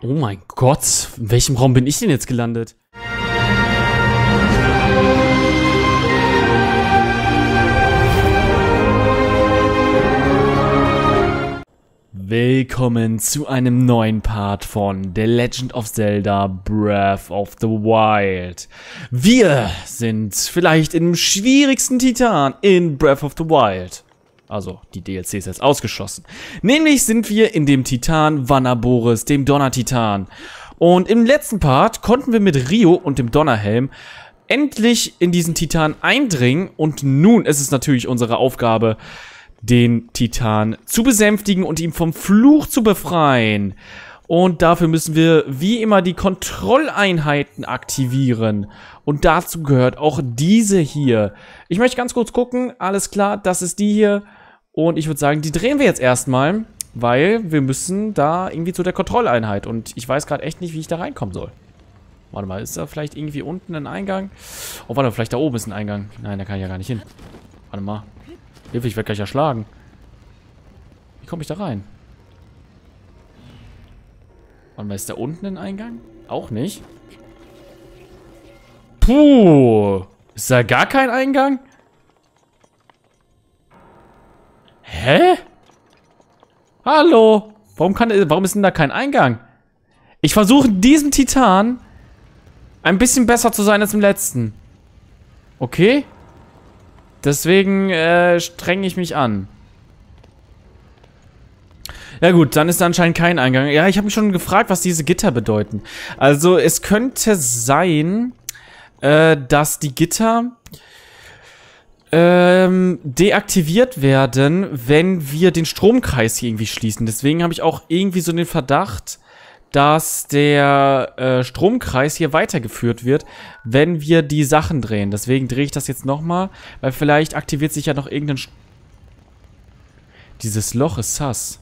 Oh mein Gott, in welchem Raum bin ich denn jetzt gelandet? Willkommen zu einem neuen Part von The Legend of Zelda Breath of the Wild. Wir sind vielleicht im schwierigsten Titan in Breath of the Wild. Also, die DLC ist jetzt ausgeschlossen. Nämlich sind wir in dem Titan Vah-Naboris, dem Donnertitan. Und im letzten Part konnten wir mit Rio und dem Donnerhelm endlich in diesen Titan eindringen. Und nun ist es natürlich unsere Aufgabe, den Titan zu besänftigen und ihn vom Fluch zu befreien. Und dafür müssen wir wie immer die Kontrolleinheiten aktivieren. Und dazu gehört auch diese hier. Ich möchte ganz kurz gucken. Alles klar, das ist die hier. Und ich würde sagen, die drehen wir jetzt erstmal, weil wir müssen da irgendwie zu der Kontrolleinheit. Und ich weiß gerade echt nicht, wie ich da reinkommen soll. Warte mal, ist da vielleicht irgendwie unten ein Eingang? Oh, warte mal, vielleicht da oben ist ein Eingang. Nein, da kann ich ja gar nicht hin. Warte mal. Hilfe, ich werde gleich erschlagen. Wie komme ich da rein? Und ist da unten ein Eingang? Auch nicht. Puh. Ist da gar kein Eingang? Hä? Hallo? Warum ist denn da kein Eingang? Ich versuche in diesem Titan ein bisschen besser zu sein als im letzten. Okay? Deswegen strenge ich mich an. Ja gut, dann ist da anscheinend kein Eingang. Ja, ich habe mich schon gefragt, was diese Gitter bedeuten. Also es könnte sein, dass die Gitter deaktiviert werden, wenn wir den Stromkreis hier irgendwie schließen. Deswegen habe ich auch irgendwie so den Verdacht, dass der Stromkreis hier weitergeführt wird, wenn wir die Sachen drehen. Deswegen drehe ich das jetzt nochmal, weil vielleicht aktiviert sich ja noch irgendein... Dieses Loch ist sass.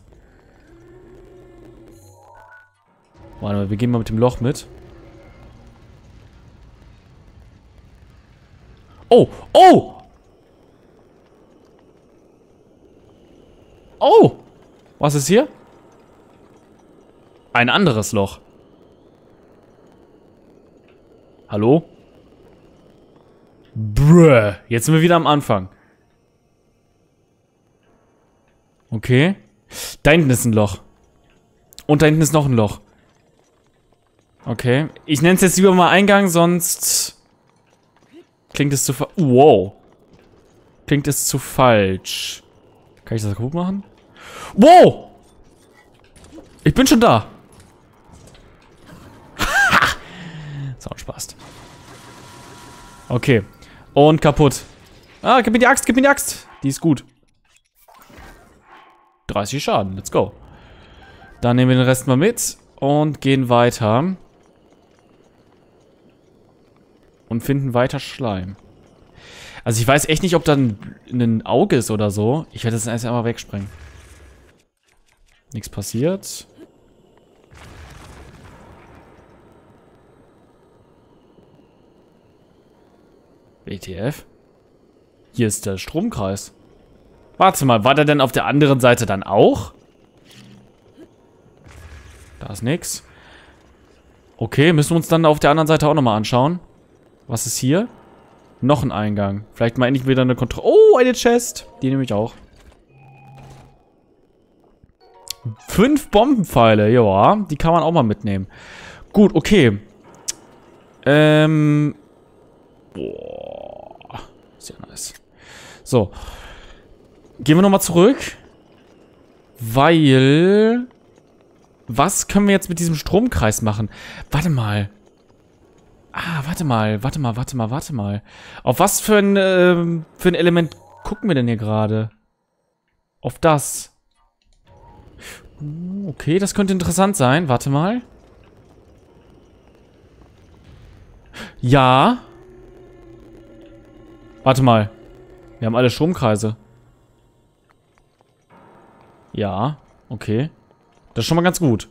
Warte mal, wir gehen mal mit dem Loch mit. Oh! Oh! Oh! Was ist hier? Ein anderes Loch. Hallo? Bruh. Jetzt sind wir wieder am Anfang. Okay. Da hinten ist ein Loch. Und da hinten ist noch ein Loch. Okay, ich nenne es jetzt lieber mal Eingang, sonst klingt es zu wow. Klingt es zu falsch. Kann ich das kaputt machen? Wow! Ich bin schon da. Ha! So ein Spaß. Okay. Und kaputt. Ah, gib mir die Axt, gib mir die Axt. Die ist gut. 30 Schaden, let's go. Dann nehmen wir den Rest mal mit und gehen weiter. Und finden weiter Schleim. Also ich weiß echt nicht, ob da ein Auge ist oder so. Ich werde das erst einmal wegsprengen. Nichts passiert. WTF? Hier ist der Stromkreis. Warte mal, war der denn auf der anderen Seite dann auch? Da ist nichts. Okay, müssen wir uns dann auf der anderen Seite auch nochmal anschauen. Was ist hier? Noch ein Eingang. Vielleicht mal endlich wieder eine Kontrolle. Oh, eine Chest. Die nehme ich auch. 5 Bombenpfeile. Ja, die kann man auch mal mitnehmen. Gut, okay. Boah. Sehr nice. So. Gehen wir nochmal zurück. Weil... Was können wir jetzt mit diesem Stromkreis machen? Warte mal. Ah, warte mal. Auf was für ein Element gucken wir denn hier gerade? Auf das. Okay, das könnte interessant sein. Warte mal. Ja. Warte mal. Wir haben alle Stromkreise. Ja, okay. Das ist schon mal ganz gut.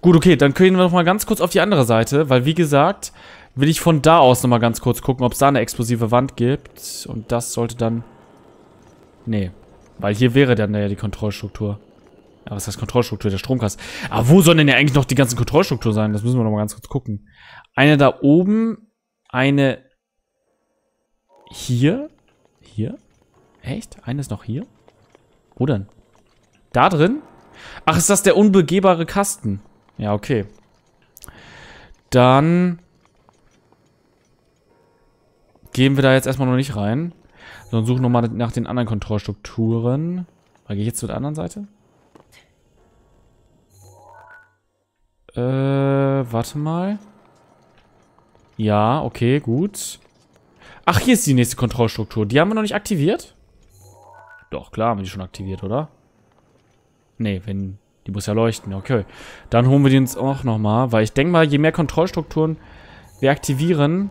Gut, okay, dann gehen wir noch mal ganz kurz auf die andere Seite, weil wie gesagt, will ich von da aus noch mal ganz kurz gucken, ob es da eine explosive Wand gibt. Und das sollte dann... Nee, weil hier wäre dann ja die Kontrollstruktur. Aber was heißt Kontrollstruktur? Der Stromkasten. Aber wo sollen denn ja eigentlich noch die ganzen Kontrollstrukturen sein? Das müssen wir noch mal ganz kurz gucken. Eine da oben. Eine hier. Hier? Echt? Eine ist noch hier? Wo denn? Da drin? Ach, ist das der unbegehbare Kasten? Ja, okay. Dann gehen wir da jetzt erstmal noch nicht rein. Sondern suchen nochmal nach den anderen Kontrollstrukturen. Gehe ich jetzt zu der anderen Seite? Warte mal. Ja, okay, gut. Ach, hier ist die nächste Kontrollstruktur. Die haben wir noch nicht aktiviert? Doch, klar haben wir die schon aktiviert, oder? Nee, wenn... Die muss ja leuchten, okay. Dann holen wir die uns auch nochmal, weil ich denke mal, je mehr Kontrollstrukturen wir aktivieren,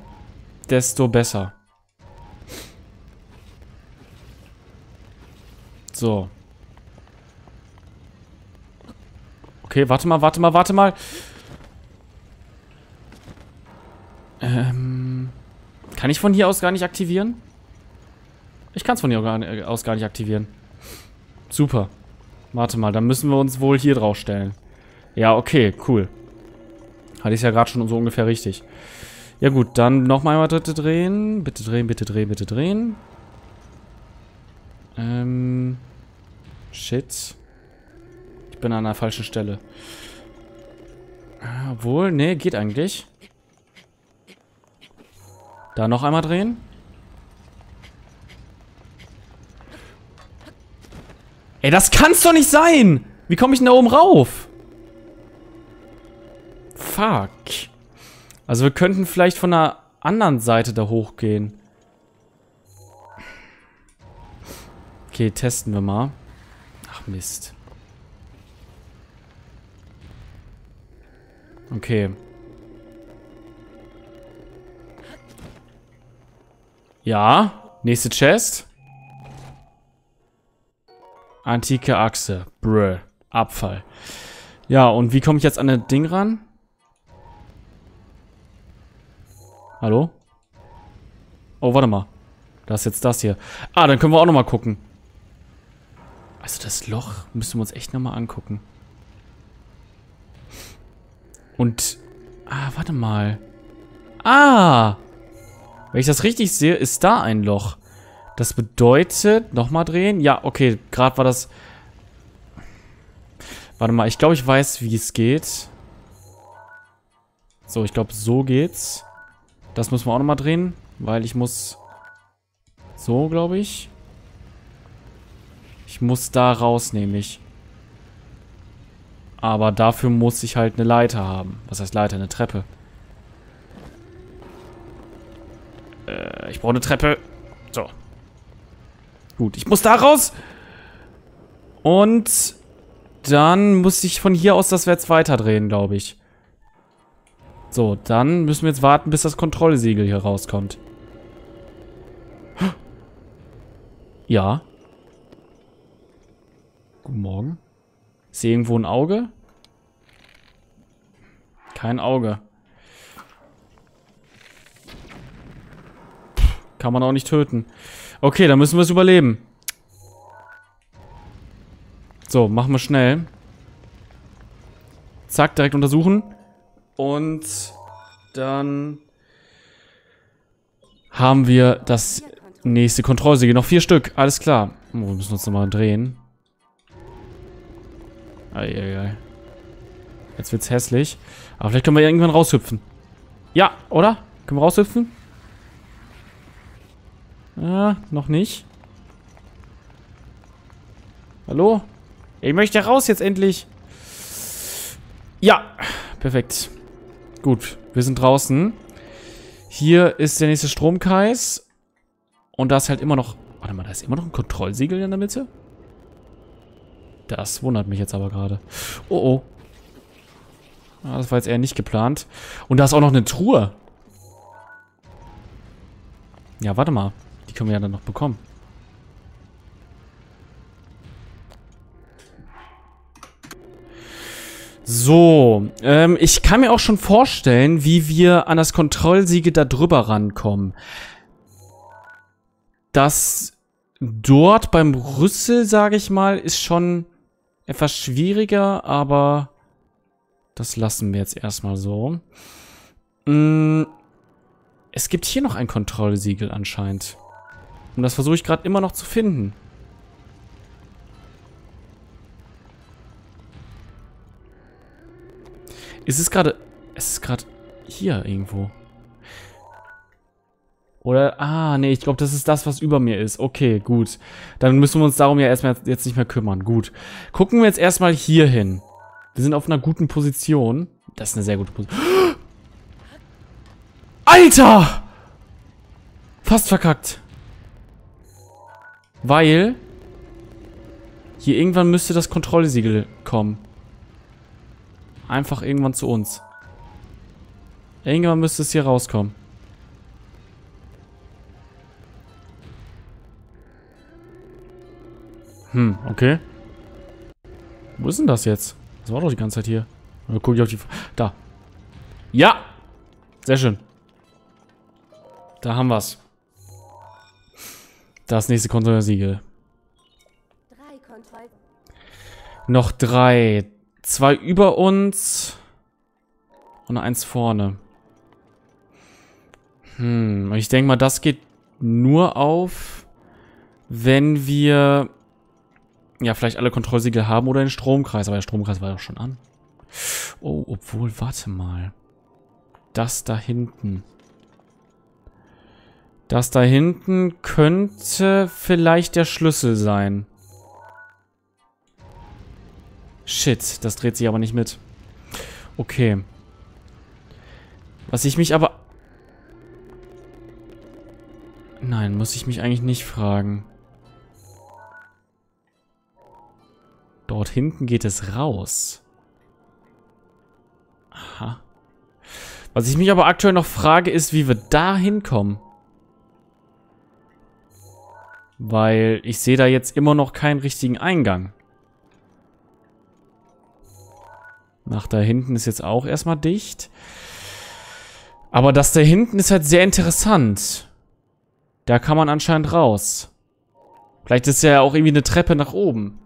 desto besser. So. Okay, warte mal. Kann ich von hier aus gar nicht aktivieren? Ich kann es von hier aus gar nicht aktivieren. Super. Warte mal, dann müssen wir uns wohl hier drauf stellen. Ja, okay, cool. Hatte ich ja gerade schon so ungefähr richtig. Ja gut, dann nochmal einmal dritte drehen. Bitte drehen, bitte drehen, bitte drehen. Shit. Ich bin an der falschen Stelle. Obwohl, nee, geht eigentlich. Da noch einmal drehen. Ey, das kann's doch nicht sein! Wie komme ich denn da oben rauf? Fuck. Also wir könnten vielleicht von der anderen Seite da hochgehen. Okay, testen wir mal. Ach, Mist. Okay. Ja, nächste Chest. Antike Achse. Brö. Abfall. Ja, und wie komme ich jetzt an das Ding ran? Hallo? Oh, warte mal. Da ist jetzt das hier. Ah, dann können wir auch nochmal gucken. Also das Loch müssen wir uns echt nochmal angucken. Und... Ah, warte mal. Ah! Wenn ich das richtig sehe, ist da ein Loch. Das bedeutet... Nochmal drehen? Ja, okay. Gerade war das... Warte mal, ich glaube, ich weiß, wie es geht. So, ich glaube, so geht's. Das müssen wir auch nochmal drehen, weil ich muss... So, glaube ich. Ich muss da raus, nämlich. Aber dafür muss ich halt eine Leiter haben. Was heißt Leiter? Eine Treppe. Ich brauche eine Treppe. So. Gut, ich muss da raus. Und dann muss ich von hier aus das Wärts weiterdrehen, glaube ich. So, dann müssen wir jetzt warten, bis das Kontrollsiegel hier rauskommt. Ja. Guten Morgen. Ist hier irgendwo ein Auge? Kein Auge. Kann man auch nicht töten. Okay, dann müssen wir es überleben. So, machen wir schnell. Zack, direkt untersuchen. Und dann haben wir das nächste Kontrollsiegel. Noch 4 Stück, alles klar. Oh, wir müssen uns nochmal drehen. Eieiei. Jetzt wird's hässlich. Aber vielleicht können wir irgendwann raushüpfen. Ja, oder? Können wir raushüpfen? Ah, noch nicht. Hallo? Ich möchte raus jetzt endlich. Ja, perfekt. Gut, wir sind draußen. Hier ist der nächste Stromkreis. Und da ist halt immer noch... Warte mal, da ist immer noch ein Kontrollsiegel in der Mitte? Das wundert mich jetzt aber gerade. Oh, oh. Ah, das war jetzt eher nicht geplant. Und da ist auch noch eine Truhe. Ja, warte mal. Die können wir ja dann noch bekommen. So. Ich kann mir auch schon vorstellen, wie wir an das Kontrollsiegel da drüber rankommen. Dass dort beim Rüssel, sage ich mal, ist schon... etwas schwieriger, aber das lassen wir jetzt erstmal so. Es gibt hier noch ein Kontrollsiegel anscheinend. Und das versuche ich gerade immer noch zu finden. Es ist gerade hier irgendwo. Oder, nee, ich glaube, das ist das, was über mir ist. Okay, gut. Dann müssen wir uns darum ja erstmal jetzt nicht mehr kümmern. Gut. Gucken wir jetzt erstmal hier hin. Wir sind auf einer guten Position. Das ist eine sehr gute Position. Alter! Fast verkackt. Weil hier irgendwann müsste das Kontrollsiegel kommen. Einfach irgendwann zu uns. Irgendwann müsste es hier rauskommen. Okay. Wo ist denn das jetzt? Das war doch die ganze Zeit hier. Da guck ich auf die... Da. Ja! Sehr schön. Da haben wir's. Das nächste Kontrollsiegel. Noch 3. 2 über uns. Und 1 vorne. Ich denke mal, das geht nur auf, wenn wir... Ja, vielleicht alle Kontrollsiegel haben oder den Stromkreis. Aber der Stromkreis war ja schon an. Oh, obwohl, warte mal. Das da hinten. Das da hinten könnte vielleicht der Schlüssel sein. Shit, das dreht sich aber nicht mit. Okay. Was ich mich aber... Nein, muss ich mich eigentlich nicht fragen. Dort hinten geht es raus. Aha. Was ich mich aber aktuell noch frage, ist, wie wir da hinkommen. Weil ich sehe da jetzt immer noch keinen richtigen Eingang. Nach da hinten ist jetzt auch erstmal dicht. Aber das da hinten ist halt sehr interessant. Da kann man anscheinend raus. Vielleicht ist ja auch irgendwie eine Treppe nach oben.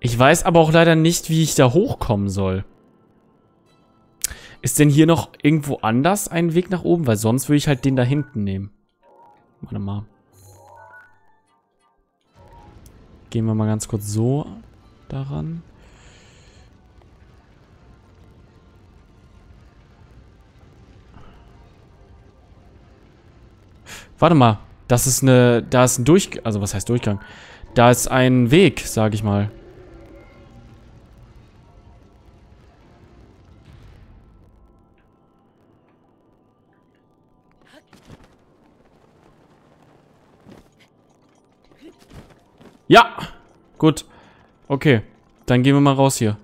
Ich weiß aber auch leider nicht, wie ich da hochkommen soll. Ist denn hier noch irgendwo anders ein Weg nach oben? Weil sonst würde ich halt den da hinten nehmen. Warte mal. Gehen wir mal ganz kurz so daran. Warte mal. Das ist eine... Da ist ein Durchgang... Also, was heißt Durchgang? Da ist ein Weg, sag ich mal. Ja! Gut. Okay. Dann gehen wir mal raus hier.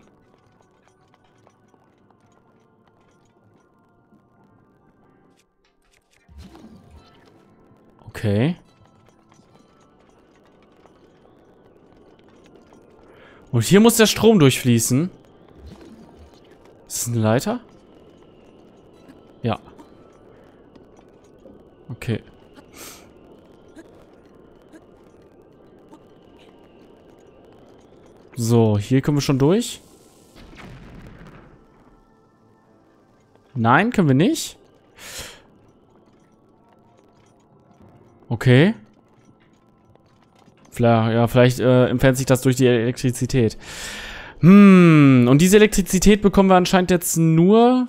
Okay. Und hier muss der Strom durchfließen. Ist das eine Leiter? Ja. Okay. So, hier können wir schon durch. Nein, können wir nicht. Okay. Vielleicht entfernt sich das durch die Elektrizität. Und diese Elektrizität bekommen wir anscheinend jetzt nur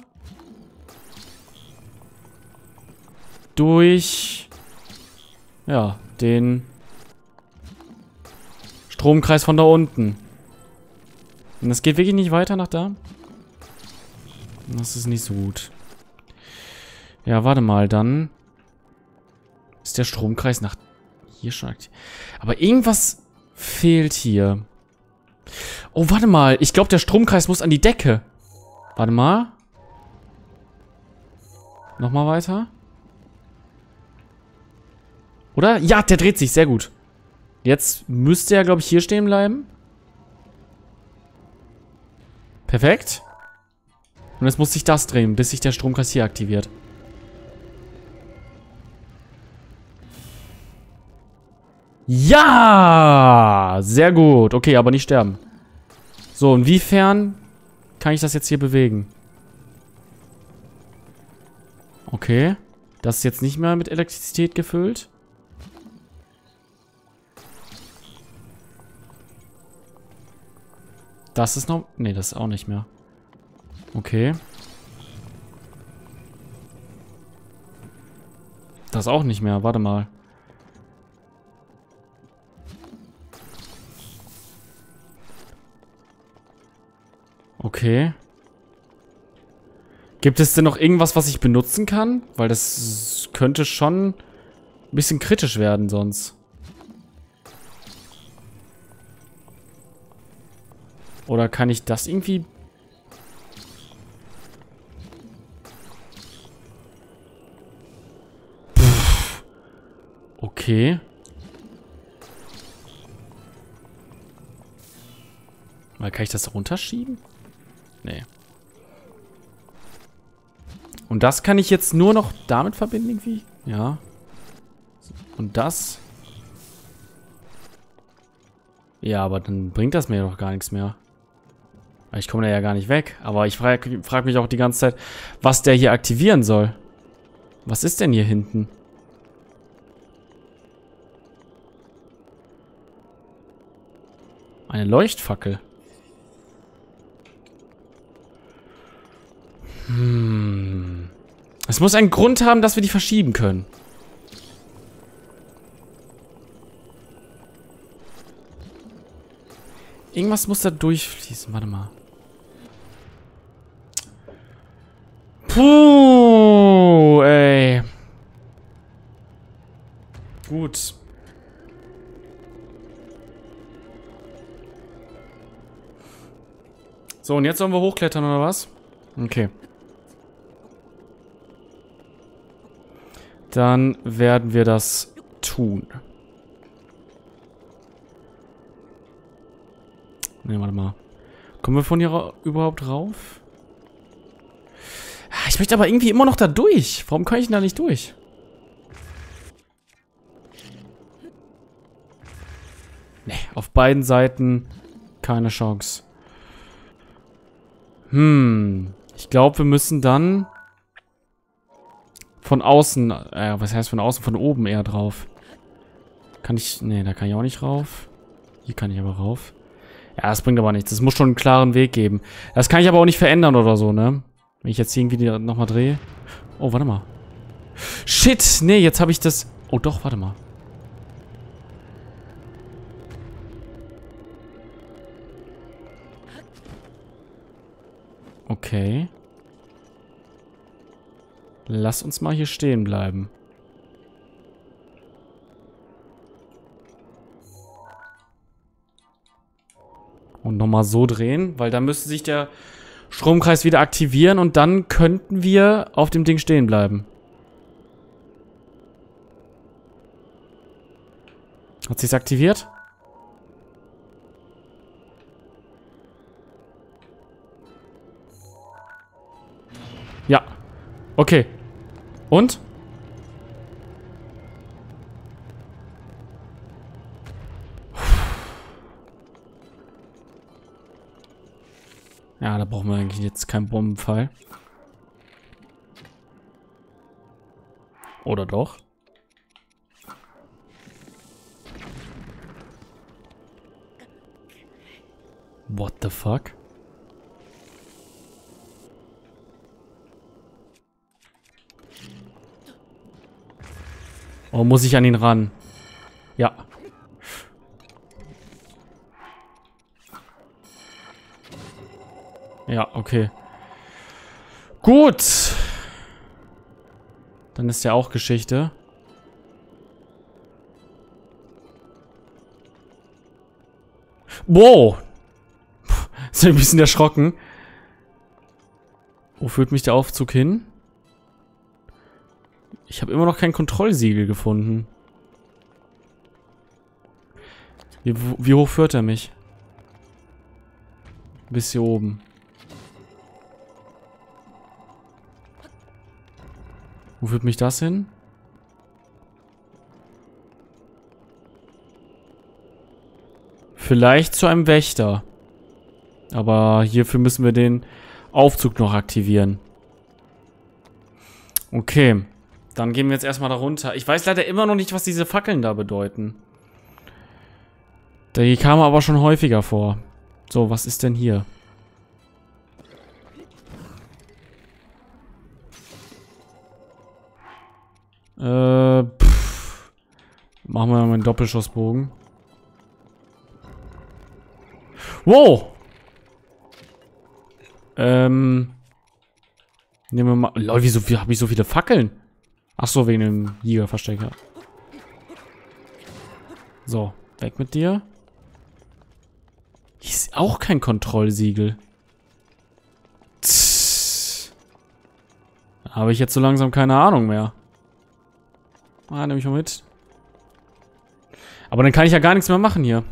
durch, ja, den Stromkreis von da unten. Und das geht wirklich nicht weiter nach da. Das ist nicht so gut. Ja, warte mal, dann... Ist der Stromkreis nach hier schon aktiv? Aber irgendwas fehlt hier. Oh, warte mal. Ich glaube, der Stromkreis muss an die Decke. Warte mal. Nochmal weiter. Oder? Ja, der dreht sich. Sehr gut. Jetzt müsste er, glaube ich, hier stehen bleiben. Perfekt. Und jetzt muss sich das drehen, bis sich der Stromkreis hier aktiviert. Ja! Sehr gut. Okay, aber nicht sterben. So, inwiefern kann ich das jetzt hier bewegen? Okay. Das ist jetzt nicht mehr mit Elektrizität gefüllt. Das ist noch... Ne, das ist auch nicht mehr. Okay. Das auch nicht mehr. Warte mal. Okay. Gibt es denn noch irgendwas, was ich benutzen kann? Weil das könnte schon ein bisschen kritisch werden sonst. Oder kann ich das irgendwie... Pff. Okay. Mal, kann ich das runterschieben? Nee. Und das kann ich jetzt nur noch damit verbinden irgendwie? Ja. Und das? Ja, aber dann bringt das mir doch gar nichts mehr. Ich komme da ja gar nicht weg. Aber ich frage mich auch die ganze Zeit, was der hier aktivieren soll. Was ist denn hier hinten? Eine Leuchtfackel. Hm. Es muss einen Grund haben, dass wir die verschieben können. Irgendwas muss da durchfließen. Warte mal. Puh, ey. Gut. So, und jetzt sollen wir hochklettern, oder was? Okay. Dann werden wir das tun. Ne, warte mal. Kommen wir von hier überhaupt rauf? Ich möchte aber irgendwie immer noch da durch. Warum kann ich denn da nicht durch? Ne, auf beiden Seiten keine Chance. Hm. Ich glaube, wir müssen dann von außen, was heißt von außen? Von oben eher drauf. Kann ich, ne, da kann ich auch nicht rauf. Hier kann ich aber rauf. Ja, das bringt aber nichts. Es muss schon einen klaren Weg geben. Das kann ich aber auch nicht verändern oder so, ne? Wenn ich jetzt irgendwie nochmal drehe. Oh, warte mal. Shit! Nee, jetzt habe ich das... Oh doch, warte mal. Okay. Lass uns mal hier stehen bleiben. Und nochmal so drehen, weil dann müsste sich der Stromkreis wieder aktivieren und dann könnten wir auf dem Ding stehen bleiben. Hat sich's aktiviert? Ja. Okay. Und? Ja, da brauchen wir eigentlich jetzt keinen Bombenfall. Oder doch? What the fuck? Oh, muss ich an ihn ran? Ja. Ja, okay. Gut. Dann ist ja auch Geschichte. Wow. Ist ein bisschen erschrocken. Wo führt mich der Aufzug hin? Ich habe immer noch kein Kontrollsiegel gefunden. Wie hoch führt er mich? Bis hier oben. Wo führt mich das hin? Vielleicht zu einem Wächter. Aber hierfür müssen wir den Aufzug noch aktivieren. Okay. Dann gehen wir jetzt erstmal da runter. Ich weiß leider immer noch nicht, was diese Fackeln da bedeuten. Die kamen aber schon häufiger vor. So, was ist denn hier? Machen wir mal einen Doppelschussbogen. Wow! Nehmen wir mal... Lol, wieso habe ich so viele Fackeln? Ach so, wegen dem Jägerverstecker. So, weg mit dir. Hier ist auch kein Kontrollsiegel. Habe ich jetzt so langsam keine Ahnung mehr. Ah, nehme ich mal mit. Aber dann kann ich ja gar nichts mehr machen hier.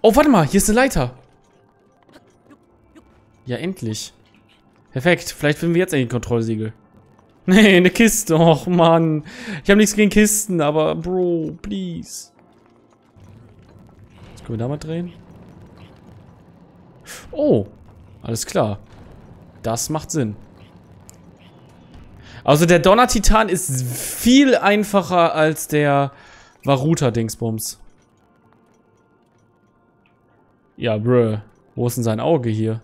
Oh, warte mal, hier ist eine Leiter. Ja, endlich. Perfekt, vielleicht finden wir jetzt ein Kontrollsiegel. Nee, eine Kiste. Och, Mann. Ich habe nichts gegen Kisten, aber Bro, please. Jetzt können wir da mal drehen. Oh, alles klar. Das macht Sinn. Also der Donnertitan ist viel einfacher als der Waruta-Dingsbums. Ja, brö. Wo ist denn sein Auge hier?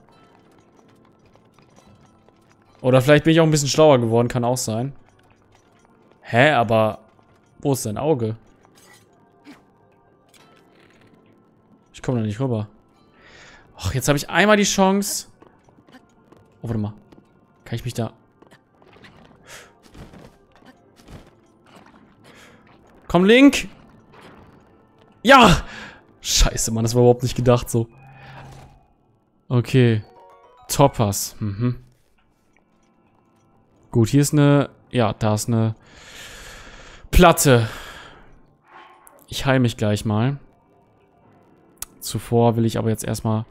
Oder vielleicht bin ich auch ein bisschen schlauer geworden. Kann auch sein. Hä, aber... Wo ist sein Auge? Ich komme da nicht rüber. Och, jetzt habe ich einmal die Chance... Oh, warte mal. Kann ich mich da... Komm, Link! Ja! Scheiße, Mann. Das war überhaupt nicht gedacht so. Okay. Toppers. Mhm. Gut, hier ist eine... Ja, da ist eine... Platte. Ich heile mich gleich mal. Zuvor will ich aber jetzt erstmal...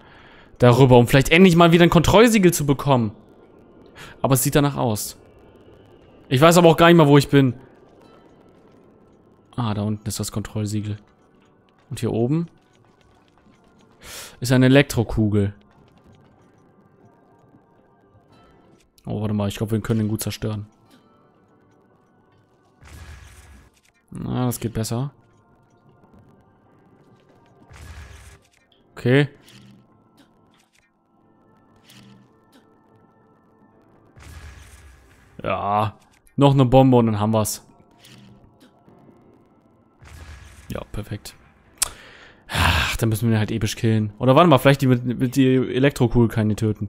darüber, um vielleicht endlich mal wieder ein Kontrollsiegel zu bekommen. Aber es sieht danach aus. Ich weiß aber auch gar nicht mal, wo ich bin. Ah, da unten ist das Kontrollsiegel. Und hier oben ist eine Elektrokugel. Oh, warte mal, ich glaube, wir können den gut zerstören. Na, das geht besser. Okay. Ja, noch eine Bombe und dann haben wir's. Ja, perfekt. Ach, dann müssen wir ihn halt episch killen. Oder warte mal, vielleicht die mit die Elektrokugel kann die töten.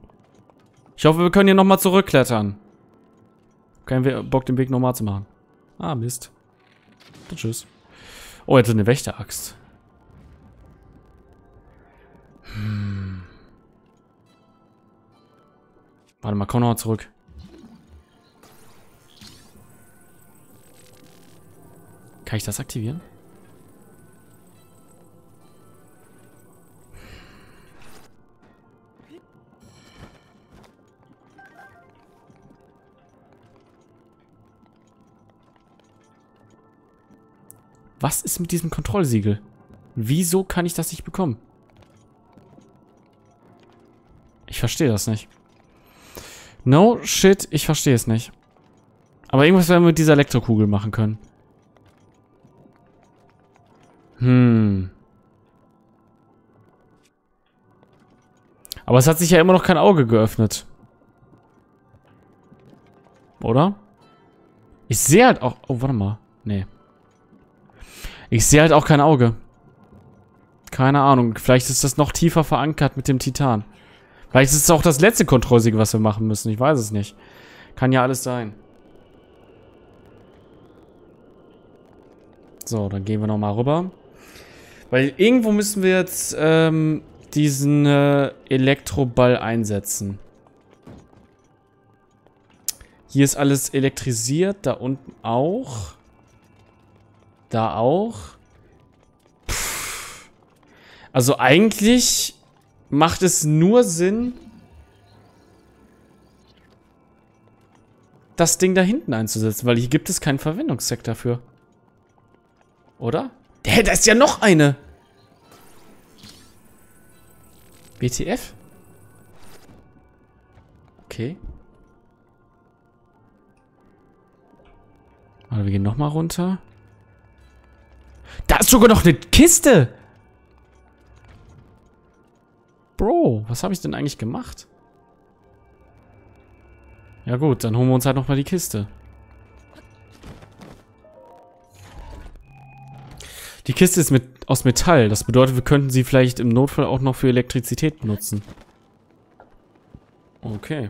Ich hoffe, wir können hier nochmal zurückklettern. Kein Bock, den Weg nochmal zu machen. Ah, Mist. Dann tschüss. Oh, jetzt eine Wächteraxt. Hm. Warte mal, komm nochmal zurück. Kann ich das aktivieren? Was ist mit diesem Kontrollsiegel? Wieso kann ich das nicht bekommen? Ich verstehe das nicht. No shit, ich verstehe es nicht. Aber irgendwas werden wir mit dieser Elektrokugel machen können. Hm. Aber es hat sich ja immer noch kein Auge geöffnet. Oder? Ich sehe halt auch... Oh, warte mal. Nee. Ich sehe halt auch kein Auge. Keine Ahnung. Vielleicht ist das noch tiefer verankert mit dem Titan. Vielleicht ist es auch das letzte Kontrollsiegel, was wir machen müssen. Ich weiß es nicht. Kann ja alles sein. So, dann gehen wir nochmal rüber. Weil irgendwo müssen wir jetzt diesen Elektroball einsetzen. Hier ist alles elektrisiert. Da unten auch. Da auch. Puh. Also eigentlich macht es nur Sinn. das Ding da hinten einzusetzen, weil hier gibt es keinen Verwendungszweck dafür. Oder? Hä, da ist ja noch eine! WTF? Okay. Warte, wir gehen nochmal runter. Da ist sogar noch eine Kiste! Bro, was habe ich denn eigentlich gemacht? Ja gut, dann holen wir uns halt nochmal die Kiste. Die Kiste ist aus Metall. Das bedeutet, wir könnten sie vielleicht im Notfall auch noch für Elektrizität benutzen. Okay.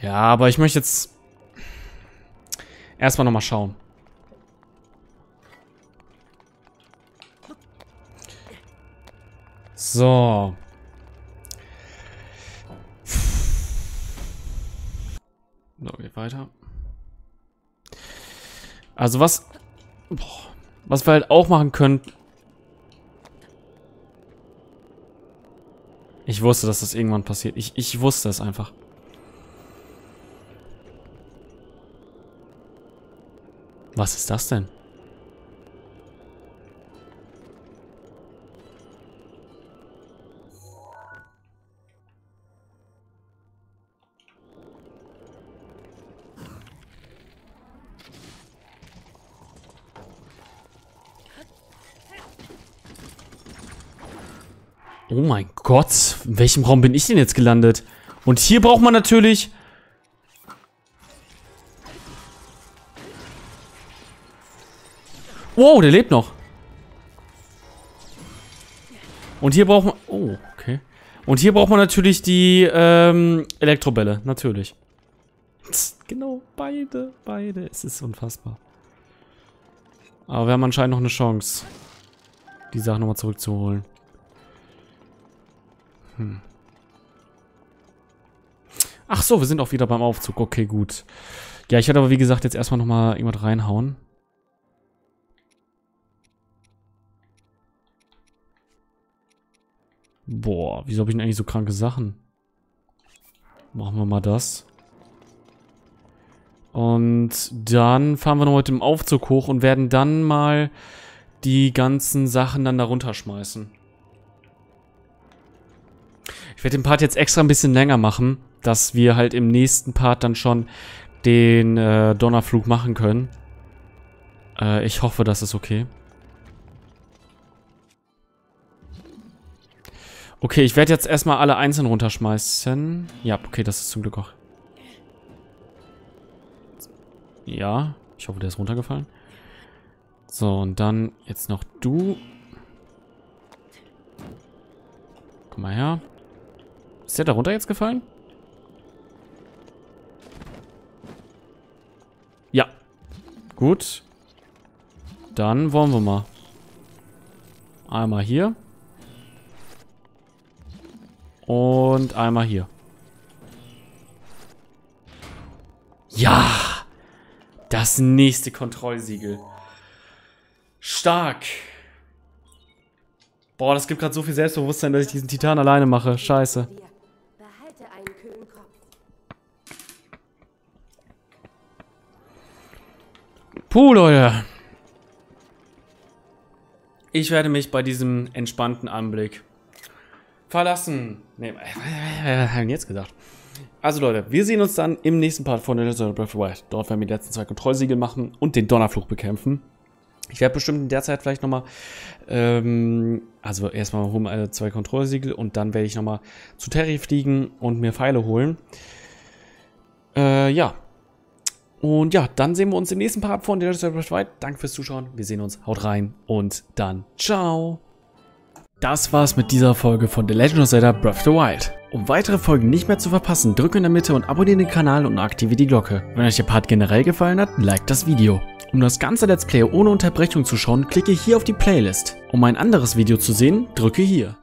Ja, aber ich möchte jetzt erstmal nochmal schauen. So. So, geht weiter. Also was wir halt auch machen können. Ich wusste, dass das irgendwann passiert. Ich wusste es einfach. Was ist das denn? Oh mein Gott, in welchem Raum bin ich denn jetzt gelandet? Und hier braucht man natürlich... Wow, der lebt noch. Und hier braucht man... Oh, okay. Und hier braucht man natürlich die Elektrobälle, natürlich. Genau, beide. Es ist unfassbar. Aber wir haben anscheinend noch eine Chance, die Sache nochmal zurückzuholen. Hm. Ach so, wir sind auch wieder beim Aufzug. Okay, gut. Ja, ich werde aber wie gesagt jetzt erstmal nochmal irgendwas reinhauen. Boah, wieso habe ich denn eigentlich so kranke Sachen? Machen wir mal das. Und dann fahren wir noch mit dem Aufzug hoch und werden dann mal die ganzen Sachen dann da runterschmeißen. Ich werde den Part jetzt extra ein bisschen länger machen, dass wir halt im nächsten Part dann schon den Donnerflug machen können. Ich hoffe, das ist okay. Okay, ich werde jetzt erstmal alle einzeln runterschmeißen. Ja, okay, das ist zum Glück auch. Ja, ich hoffe, der ist runtergefallen. So, und dann jetzt noch du. Komm mal her. Ist der da runter jetzt gefallen? Ja. Gut. Dann wollen wir mal. Einmal hier. Und einmal hier. Ja! Das nächste Kontrollsiegel. Stark! Boah, das gibt gerade so viel Selbstbewusstsein, dass ich diesen Titan alleine mache. Scheiße. Puh, Leute. Ich werde mich bei diesem entspannten Anblick verlassen. Ne, was haben wir jetzt gedacht? Also, Leute, wir sehen uns dann im nächsten Part von The Legend of Breath of the Wild. Dort werden wir die letzten 2 Kontrollsiegel machen und den Donnerfluch bekämpfen. Ich werde bestimmt in der Zeit vielleicht nochmal, also erstmal holen wir 2 Kontrollsiegel und dann werde ich nochmal zu Terry fliegen und mir Pfeile holen. Ja. Und ja, dann sehen wir uns im nächsten Part von The Legend of Zelda Breath of the Wild. Danke fürs Zuschauen. Wir sehen uns. Haut rein und dann ciao. Das war's mit dieser Folge von The Legend of Zelda Breath of the Wild. Um weitere Folgen nicht mehr zu verpassen, drücke in der Mitte und abonniere den Kanal und aktiviere die Glocke. Wenn euch der Part generell gefallen hat, liked das Video. Um das ganze Let's Play ohne Unterbrechung zu schauen, klicke hier auf die Playlist. Um ein anderes Video zu sehen, drücke hier.